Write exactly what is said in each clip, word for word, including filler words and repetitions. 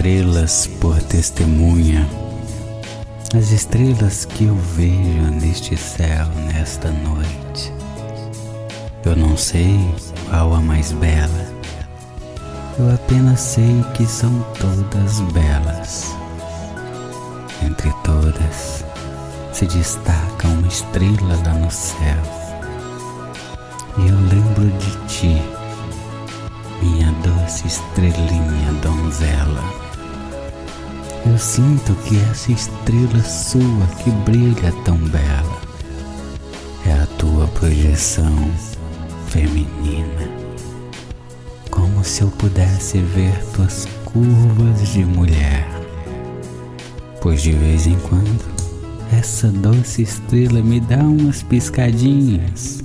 estrelas por testemunha, as estrelas que eu vejo neste céu nesta noite. Eu não sei qual a mais bela, eu apenas sei que são todas belas. Entre todas se destaca uma estrela lá no céu, e eu lembro de ti, minha doce estrelinha donzela. Eu sinto que essa estrela sua que brilha tão bela é a tua projeção feminina. Como se eu pudesse ver tuas curvas de mulher, pois de vez em quando essa doce estrela me dá umas piscadinhas,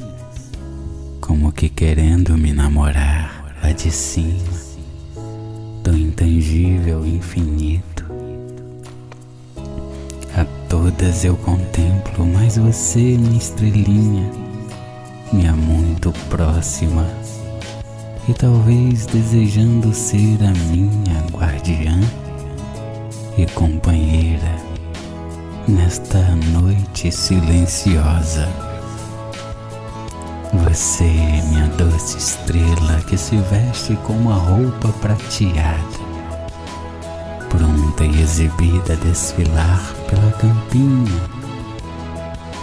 como que querendo me namorar lá de cima, do intangível infinito. A todas eu contemplo, mas você, minha estrelinha, me é muito próxima, e talvez desejando ser a minha guardiã e companheira nesta noite silenciosa. Você, minha doce estrela, que se veste com uma roupa prateada, pronta e exibida a desfilar pela campinha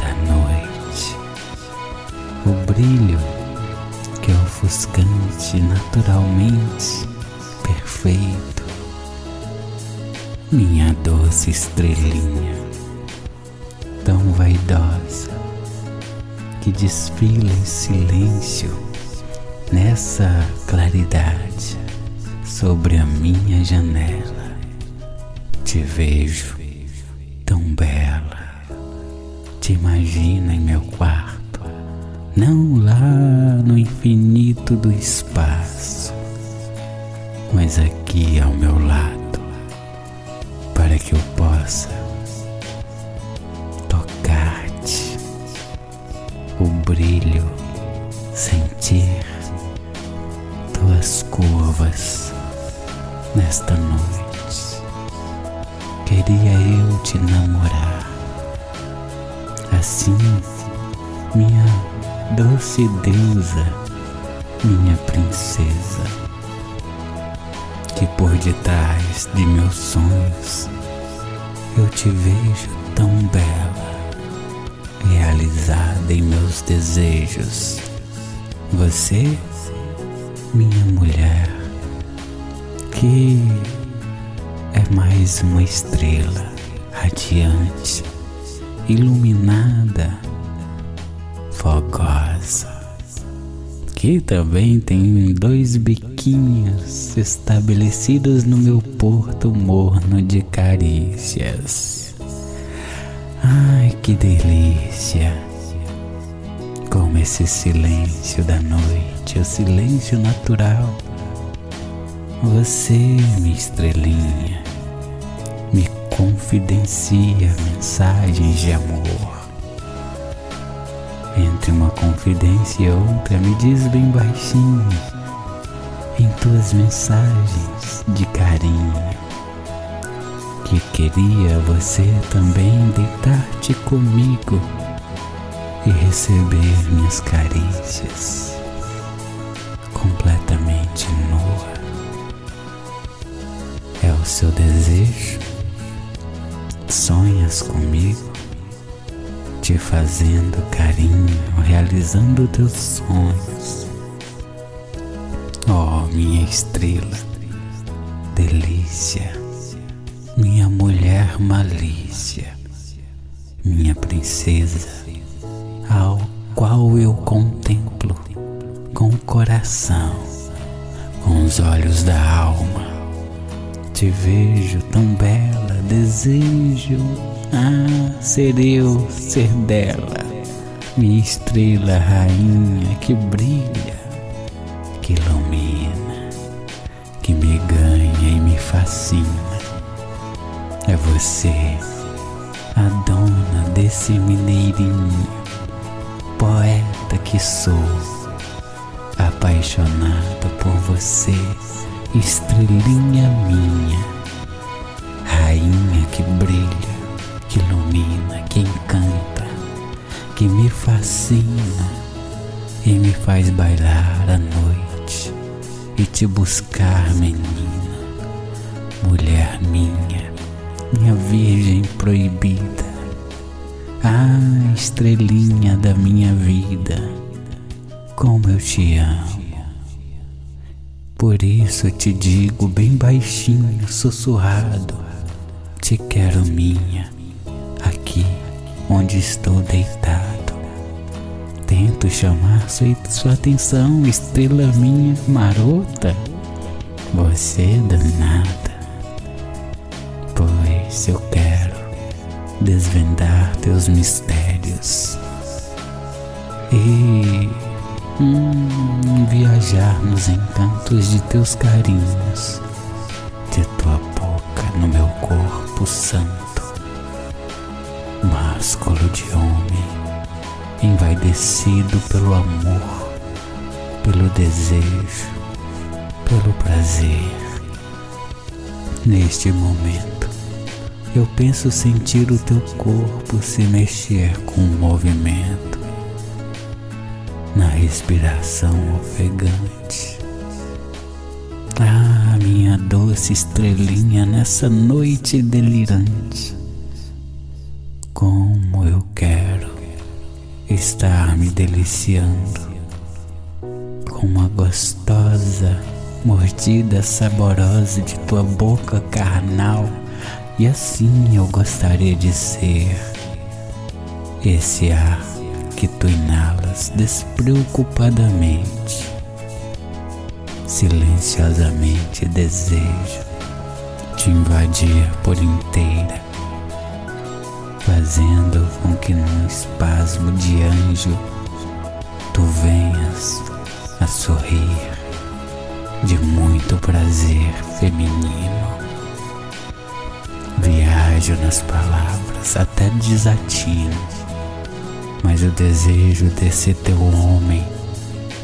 da noite. O brilho que é ofuscante, naturalmente perfeito. Minha doce estrelinha, tão vaidosa, que desfila em silêncio nessa claridade sobre a minha janela. Te vejo tão bela, te imagino em meu quarto, não lá no infinito do espaço, mas aqui ao meu lado, para que eu possa tocar-te. O brilho, sentir tuas curvas nesta noite. Queria eu te namorar, assim, minha doce deusa, minha princesa, que por detrás de meus sonhos eu te vejo tão bela, realizada em meus desejos. Você, minha mulher, que é mais uma estrela radiante, iluminada, fogosa, que também tem dois biquinhos estabelecidos no meu porto morno de carícias. Ai, que delícia! Como esse silêncio da noite, o silêncio natural. Você, minha estrelinha, me confidencia mensagens de amor. Entre uma confidência e outra, me diz bem baixinho, em tuas mensagens de carinho, que queria você também deitar-te comigo e receber minhas carícias completamente nua. É o seu desejo? Sonhas comigo, te fazendo carinho, realizando teus sonhos. Oh, minha estrela, delícia, minha mulher malícia, minha princesa, ao qual eu contemplo com o coração, com os olhos da alma. Te vejo tão bela, desejo, ah, ser eu, ser dela, minha estrela rainha que brilha, que ilumina, que me ganha e me fascina. É você, a dona desse mineirinho, poeta que sou, apaixonado por você, estrelinha minha, fascina e me faz bailar à noite e te buscar, menina, mulher minha, minha virgem proibida. Ah, estrelinha da minha vida, como eu te amo. Por isso eu te digo bem baixinho, sussurrado, te quero minha, aqui onde estou deitado. Tento chamar sua, sua atenção, estrela minha marota, você danada, pois eu quero desvendar teus mistérios e hum, viajar nos encantos de teus carinhos, de tua boca no meu corpo santo, másculo de homem, envaidecido pelo amor, pelo desejo, pelo prazer. Neste momento eu penso sentir o teu corpo se mexer com o movimento, na respiração ofegante. Ah, minha doce estrelinha, nessa noite delirante, como eu quero estar me deliciando com uma gostosa mordida saborosa de tua boca carnal. E assim eu gostaria de ser esse ar que tu inalas despreocupadamente, silenciosamente desejo te invadir por inteira, fazendo com que num espasmo de anjo tu venhas a sorrir de muito prazer feminino. Viajo nas palavras até desatino, mas o desejo desse teu homem,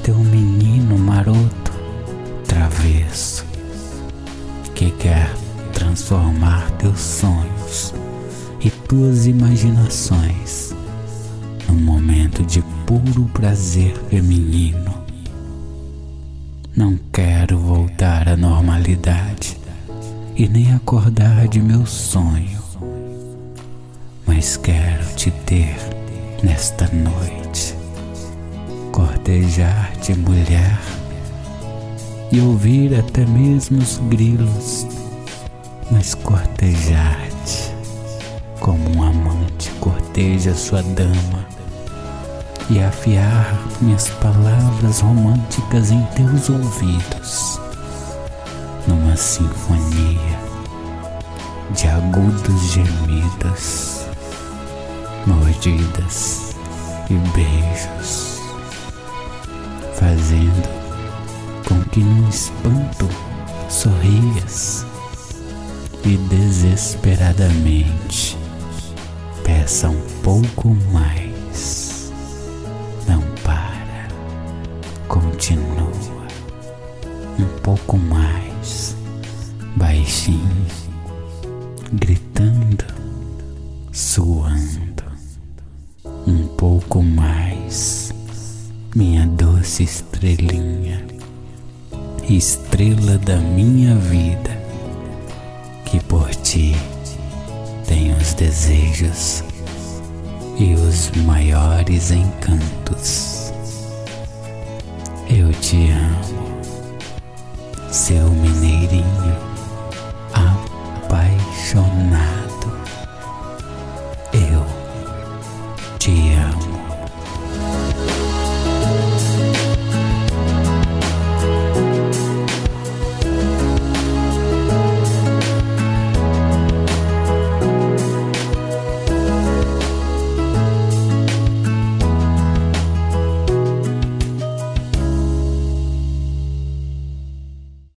teu menino maroto, travesso, que quer transformar teus sonhos e tuas imaginações num momento de puro prazer feminino. Não quero voltar à normalidade e nem acordar de meu sonho, mas quero te ter nesta noite, cortejar-te, mulher, e ouvir até mesmo os grilos, mas cortejar-te como um amante corteja sua dama, e afiar minhas palavras românticas em teus ouvidos, numa sinfonia de agudos gemidos, mordidas e beijos, fazendo com que num espanto sorrias e desesperadamente peça um pouco mais. Não para, continua um pouco mais, baixinho, gritando, suando, um pouco mais, minha doce estrelinha, estrela da minha vida, que por ti tenho os desejos e os maiores encantos. Eu te amo, seu mineirinho.